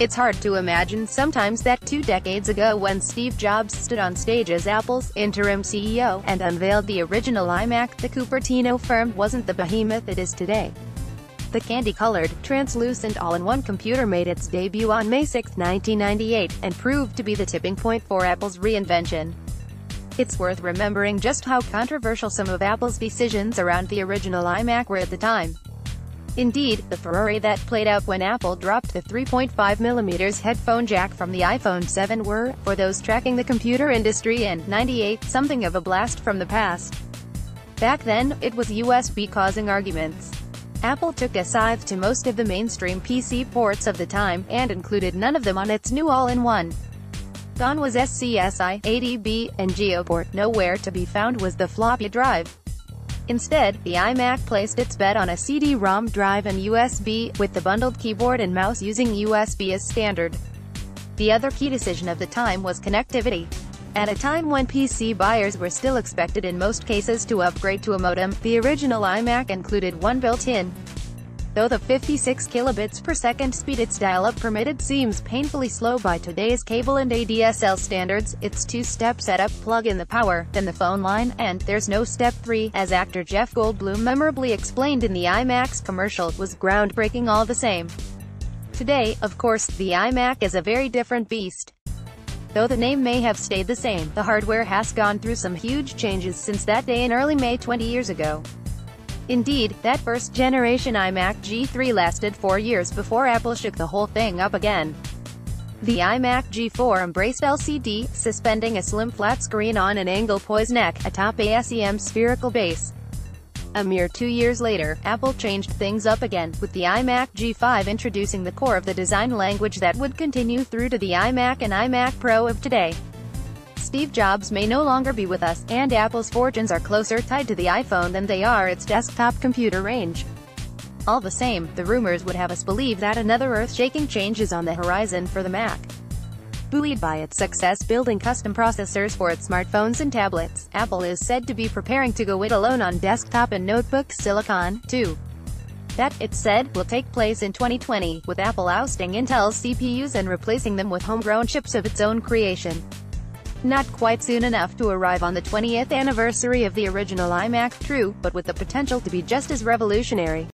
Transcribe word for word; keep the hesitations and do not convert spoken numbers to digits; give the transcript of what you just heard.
It's hard to imagine sometimes that two decades ago when Steve Jobs stood on stage as Apple's interim C E O and unveiled the original iMac, the Cupertino firm wasn't the behemoth it is today. The candy-colored, translucent all-in-one computer made its debut on May sixth, nineteen ninety-eight, and proved to be the tipping point for Apple's reinvention. It's worth remembering just how controversial some of Apple's decisions around the original iMac were at the time. Indeed, the furore that played out when Apple dropped the three point five millimeter headphone jack from the iPhone seven were, for those tracking the computer industry in ninety-eight, something of a blast from the past. Back then, it was U S B causing arguments. Apple took a scythe to most of the mainstream P C ports of the time, and included none of them on its new all-in-one. Gone was S C S I, A D B, and GeoPort. Nowhere to be found was the floppy drive. Instead, the iMac placed its bet on a C D ROM drive and U S B, with the bundled keyboard and mouse using U S B as standard. The other key decision of the time was connectivity. At a time when P C buyers were still expected in most cases to upgrade to a modem, the original iMac included one built-in. Though the fifty-six kilobits per second speed its dial-up permitted seems painfully slow by today's cable and A D S L standards, its two-step setup, plug in the power, then the phone line, and there's no step three, as actor Jeff Goldblum memorably explained in the iMac's commercial, was groundbreaking all the same. Today, of course, the iMac is a very different beast. Though the name may have stayed the same, the hardware has gone through some huge changes since that day in early May twenty years ago. Indeed, that first-generation iMac G three lasted four years before Apple shook the whole thing up again. The iMac G four embraced L C D, suspending a slim flat screen on an angle poised neck, atop A S E M spherical base. A mere two years later, Apple changed things up again, with the iMac G five introducing the core of the design language that would continue through to the iMac and iMac Pro of today. Steve Jobs may no longer be with us, and Apple's fortunes are closer tied to the iPhone than they are its desktop computer range. All the same, the rumors would have us believe that another earth-shaking change is on the horizon for the Mac. Buoyed by its success building custom processors for its smartphones and tablets, Apple is said to be preparing to go it alone on desktop and notebook silicon, too. That, it's said, will take place in twenty twenty, with Apple ousting Intel's C P Us and replacing them with homegrown chips of its own creation. Not quite soon enough to arrive on the twentieth anniversary of the original iMac, true, but with the potential to be just as revolutionary.